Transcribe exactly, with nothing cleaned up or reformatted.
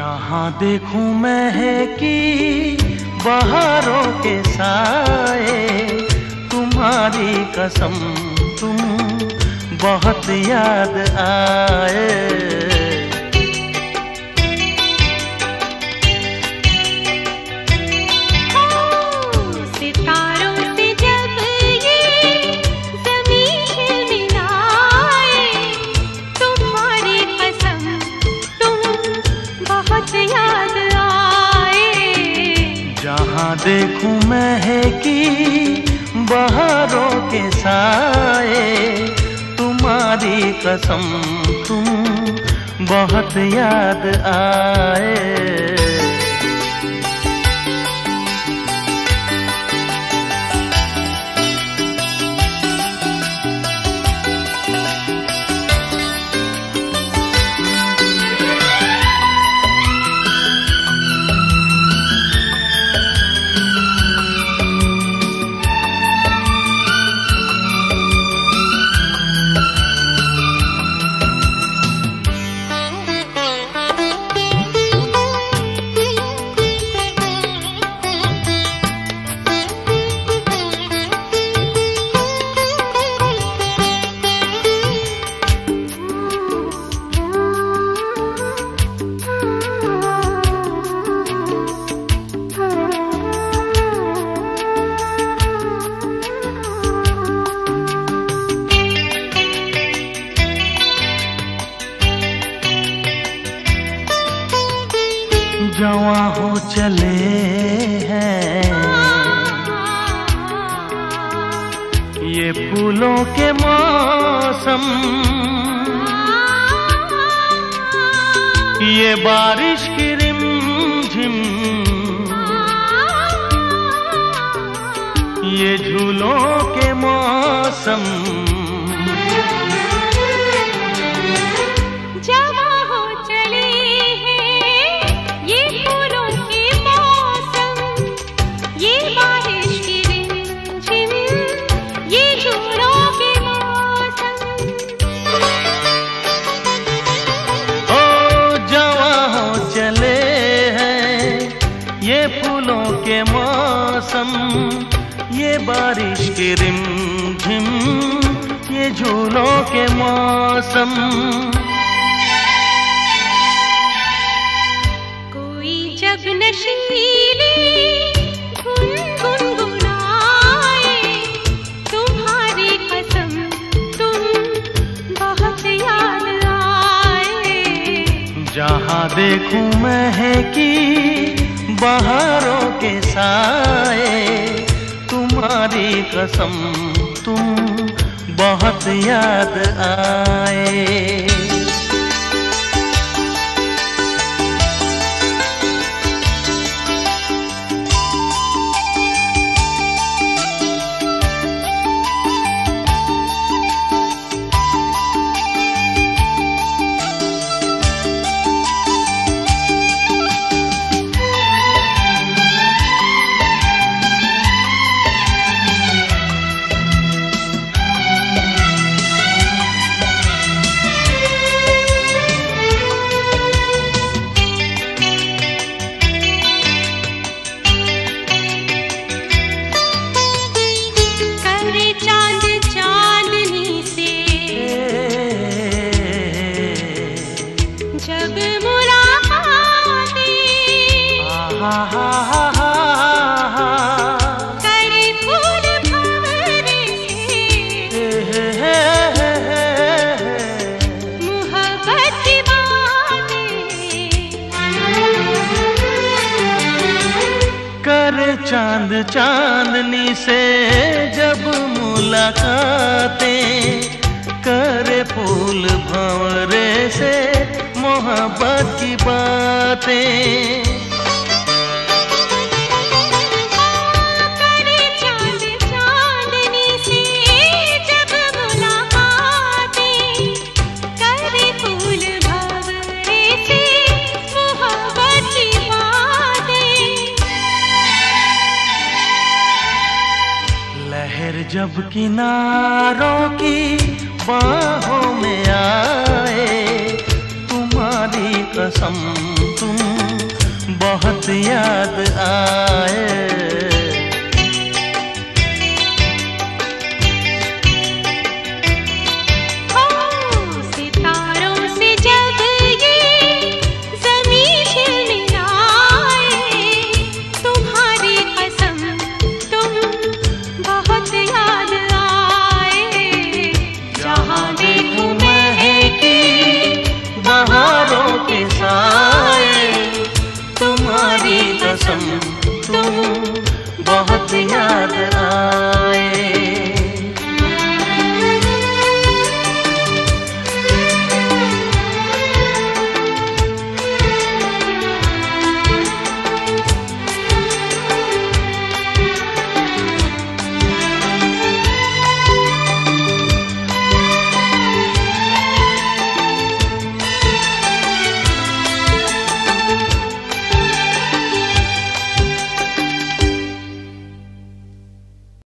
जहाँ देखूं मैं है कि बहारों के साए, तुम्हारी कसम तुम बहुत याद आए। देखूं मैं है कि बहारों के साए, तुम्हारी कसम तुम बहुत याद आए। जवां हो चले हैं ये फूलों के मौसम, ये बारिश की रिमझिम, ये झूलों के मौसम। ये फूलों के मौसम, ये बारिश के रिमझिम, ये झूलों के मौसम। कोई जब नशीली धुन गुनगुनाए, तुम्हारी कसम तुम बहुत याद आए। जहाँ देखूं मैं है कि बहारों के साए, तुम्हारी कसम तुम बहुत याद आए। चांद चांदनी से जब मुलाकातें, करे फूल भंवरे से मोहब्बत की बातें। करे चांद चांदनी से जब मुलाकातें, करे फूल भंवरे से मोहब्बत की बातें। जब किनारों की बाहों में आए, तुम्हारी कसम तुम बहुत याद आए। तुम बहुत याद आ